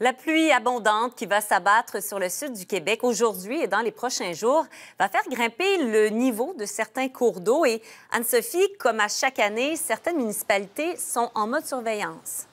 La pluie abondante qui va s'abattre sur le sud du Québec aujourd'hui et dans les prochains jours va faire grimper le niveau de certains cours d'eau. Et Anne-Sophie, comme à chaque année, certaines municipalités sont en mode surveillance.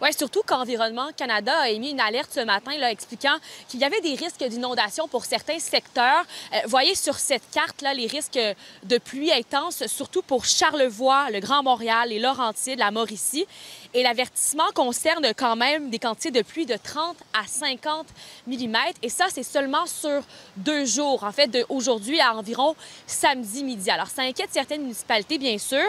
Oui, surtout qu'Environnement Canada a émis une alerte ce matin là, expliquant qu'il y avait des risques d'inondation pour certains secteurs. Voyez sur cette carte là les risques de pluie intense, surtout pour Charlevoix, le Grand Montréal, les Laurentides, la Mauricie. Et l'avertissement concerne quand même des quantités de pluie de 30 à 50 mm. Et ça, c'est seulement sur 2 jours, en fait, d'aujourd'hui à environ samedi midi. Alors, ça inquiète certaines municipalités, bien sûr.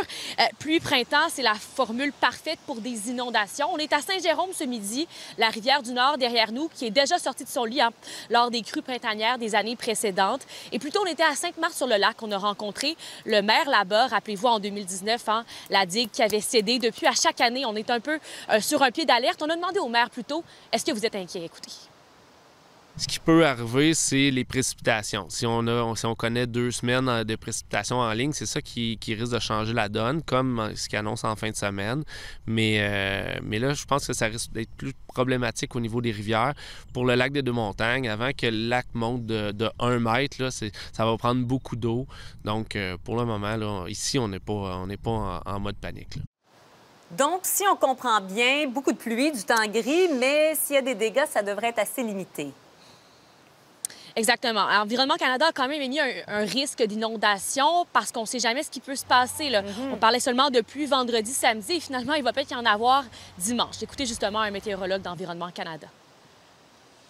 Pluie-printemps, c'est la formule parfaite pour des inondations. On est à Saint-Jérôme ce midi, la rivière du Nord derrière nous, qui est déjà sortie de son lit hein, lors des crues printanières des années précédentes. Et plus tôt, on était à Sainte-Marthe-sur-le-Lac. On a rencontré le maire là-bas, rappelez-vous, en 2019, hein, la digue qui avait cédé. Depuis, à chaque année, on est un peu sur un pied d'alerte. On a demandé au maire plus tôt, est-ce que vous êtes inquiet? Écoutez. Ce qui peut arriver, c'est les précipitations. Si on connaît 2 semaines de précipitations en ligne, c'est ça qui risque de changer la donne, comme ce qu'il annonce en fin de semaine. Mais là, je pense que ça risque d'être plus problématique au niveau des rivières. Pour le lac des Deux-Montagnes, avant que le lac monte de 1 mètre, là, ça va prendre beaucoup d'eau. Donc, pour le moment, là, ici, on n'est pas en mode panique, là. Donc, si on comprend bien, beaucoup de pluie, du temps gris, mais s'il y a des dégâts, ça devrait être assez limité. Exactement. Alors, Environnement Canada a quand même émis un risque d'inondation parce qu'on ne sait jamais ce qui peut se passer, là. On parlait seulement de pluie vendredi, samedi, et finalement, il va peut-être y en avoir dimanche. Écoutez justement un météorologue d'Environnement Canada.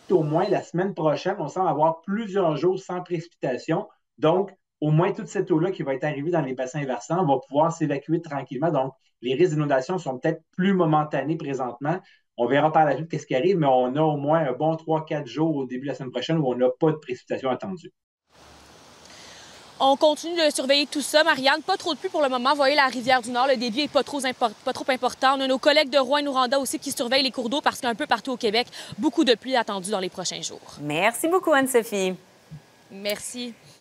Au moins la semaine prochaine, on semble avoir plusieurs jours sans précipitation. Donc, au moins, toute cette eau-là qui va être arrivée dans les bassins versants va pouvoir s'évacuer tranquillement. Donc, les risques d'inondation sont peut-être plus momentanés présentement. On verra par la suite qu'est-ce qui arrive, mais on a au moins un bon 3-4 jours au début de la semaine prochaine où on n'a pas de précipitation attendue. On continue de surveiller tout ça, Marianne. Pas trop de pluie pour le moment. Vous voyez la rivière du Nord, le débit n'est pas trop important. On a nos collègues de Rouyn-Noranda aussi qui surveillent les cours d'eau parce qu'un peu partout au Québec, beaucoup de pluie attendue dans les prochains jours. Merci beaucoup, Anne-Sophie. Merci.